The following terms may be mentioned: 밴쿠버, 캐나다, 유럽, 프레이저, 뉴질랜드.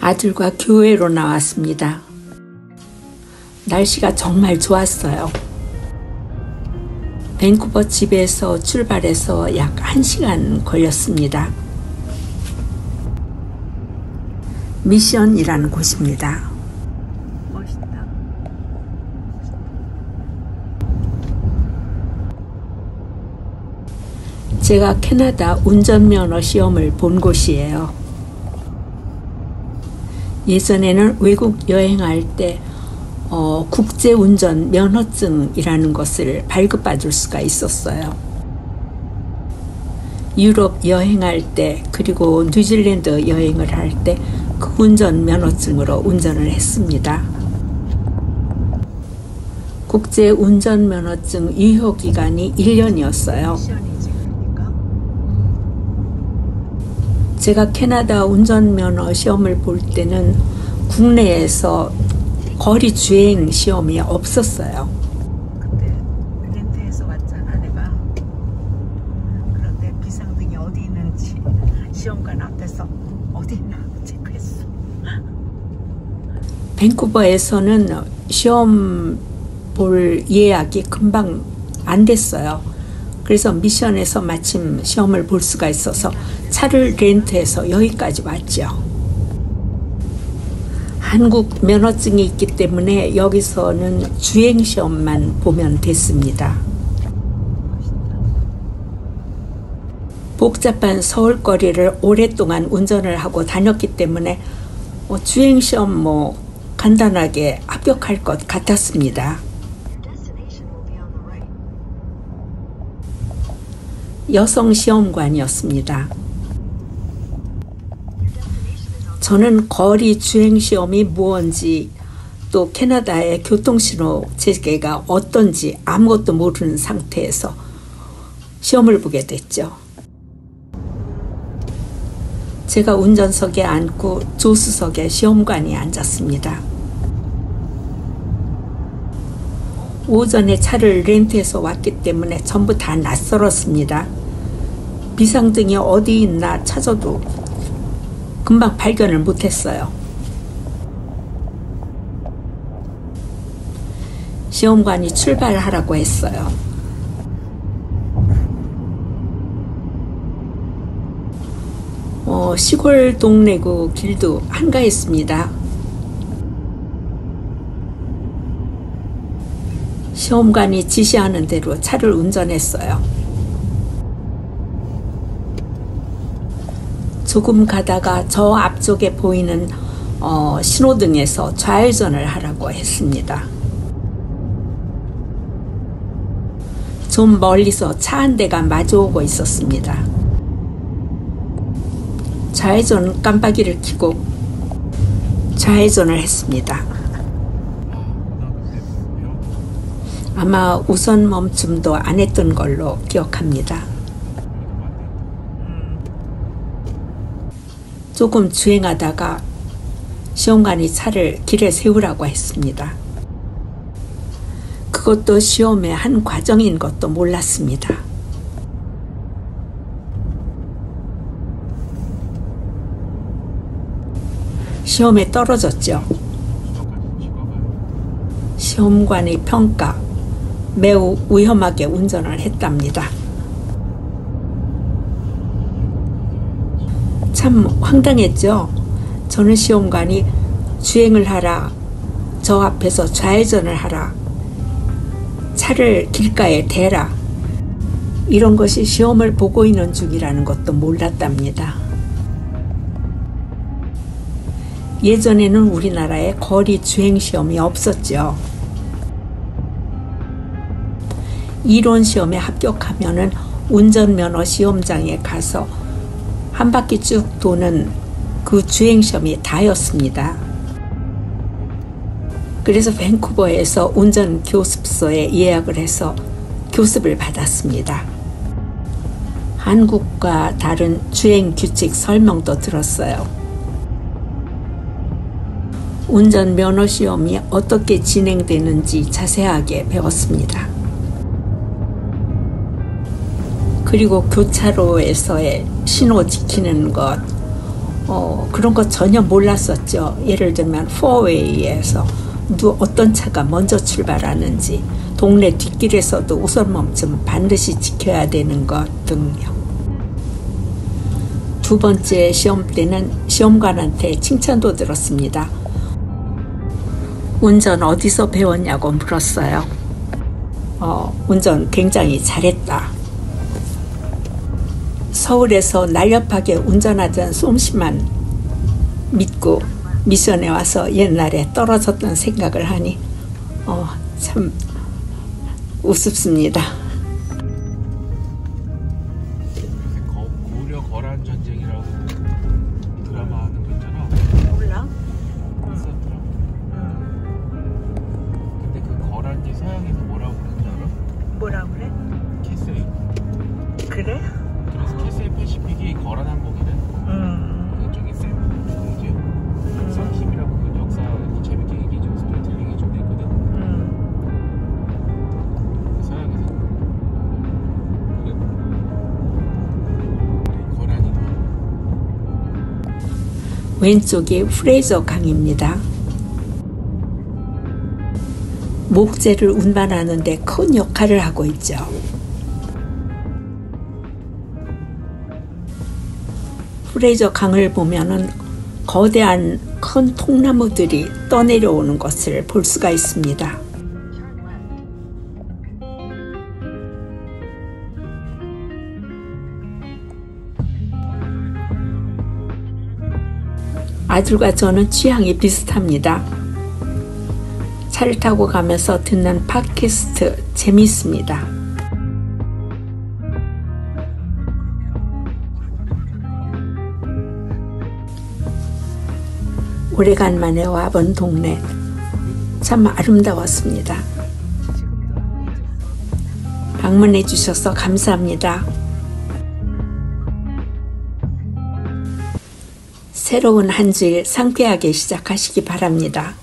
아들과 교회로 나왔습니다. 날씨가 정말 좋았어요. 밴쿠버 집에서 출발해서 약 1시간 걸렸습니다. 미션이라는 곳입니다. 멋있다. 제가 캐나다 운전면허 시험을 본 곳이에요. 예전에는 외국 여행할 때 국제운전 면허증이라는 것을 발급받을 수가 있었어요. 유럽 여행할 때 그리고 뉴질랜드 여행을 할 때 그 운전 면허증으로 운전을 했습니다. 국제운전 면허증 유효기간이 1년이었어요. 제가 캐나다 운전면허 시험을 볼 때는 국내에서 거리 주행 시험이 없었어요. 그때 렌트해서 왔잖아, 내가. 그런데 비상등이 어디 있는지 시험관 앞에서 어디 있나 체크했어. 밴쿠버에서는 시험 볼 예약이 금방 안 됐어요. 그래서 미션에서 마침 시험을 볼 수가 있어서 차를 렌트해서 여기까지 왔죠. 한국 면허증이 있기 때문에 여기서는 주행시험만 보면 됐습니다. 복잡한 서울거리를 오랫동안 운전을 하고 다녔기 때문에 주행시험 간단하게 합격할 것 같았습니다. 여성 시험관이었습니다. 저는 거리 주행 시험이 무언지 또 캐나다의 교통신호 체계가 어떤지 아무것도 모르는 상태에서 시험을 보게 됐죠. 제가 운전석에 앉고 조수석에 시험관이 앉았습니다. 오전에 차를 렌트해서 왔기 때문에 전부 다 낯설었습니다. 비상등이 어디 있나 찾아도 금방 발견을 못했어요. 시험관이 출발하라고 했어요. 시골 동네고 길도 한가했습니다. 시험관이 지시하는 대로 차를 운전했어요. 조금 가다가 저 앞쪽에 보이는 신호등에서 좌회전을 하라고 했습니다. 좀 멀리서 차 한 대가 마주오고 있었습니다. 좌회전 깜빡이를 켜고 좌회전을 했습니다. 아마 우선 멈춤도 안 했던 걸로 기억합니다. 조금 주행하다가 시험관이 차를 길에 세우라고 했습니다. 그것도 시험의 한 과정인 것도 몰랐습니다. 시험에 떨어졌죠. 시험관의 평가. 매우 위험하게 운전을 했답니다. 참 황당했죠. 저는 시험관이 주행을 하라, 저 앞에서 좌회전을 하라, 차를 길가에 대라, 이런 것이 시험을 보고 있는 중이라는 것도 몰랐답니다. 예전에는 우리나라에 거리 주행 시험이 없었죠. 이론 시험에 합격하면은 운전면허 시험장에 가서 한 바퀴 쭉 도는 그 주행시험이 다였습니다. 그래서 밴쿠버에서 운전교습소에 예약을 해서 교습을 받았습니다. 한국과 다른 주행규칙 설명도 들었어요. 운전면허 시험이 어떻게 진행되는지 자세하게 배웠습니다. 그리고 교차로에서의 신호 지키는 것, 그런 거 전혀 몰랐었죠. 예를 들면 4웨이에서 어떤 차가 먼저 출발하는지, 동네 뒷길에서도 우선 멈춤은 반드시 지켜야 되는 것 등요. 두 번째 시험 때는 시험관한테 칭찬도 들었습니다. 운전 어디서 배웠냐고 물었어요. 운전 굉장히 잘했다. 서울에서 날렵하게 운전하던 솜씨만 믿고 미션에 와서 옛날에 떨어졌던 생각을 하니 참 우습습니다. 고려 거란 전쟁이라고 드라마 하는 거 있잖아. 몰라? 근데 그 거란이 서양에서 뭐라고 그러는지 알아? 뭐라 그래? 캐슬. 그래? 그래서 캐슬 패시픽이 거란 항목이래. 그쪽에 셀프 중이지. 썬킴이라고 그 역사 재밌게 얘기해 주고 스토리텔링이 좀 됐거든. 서양에서 그래. 거란이 왼쪽이 프레이저 강입니다. 목재를 운반하는 데 큰 역할을 하고 있죠. 프레이저 강을 보면은 거대한 큰 통나무들이 떠내려오는 것을 볼 수가 있습니다. 아들과 저는 취향이 비슷합니다. 차를 타고 가면서 듣는 팟캐스트 재미있습니다. 오래간만에 와본 동네 참 아름다웠습니다. 방문해 주셔서 감사합니다. 새로운 한 주일 상쾌하게 시작하시기 바랍니다.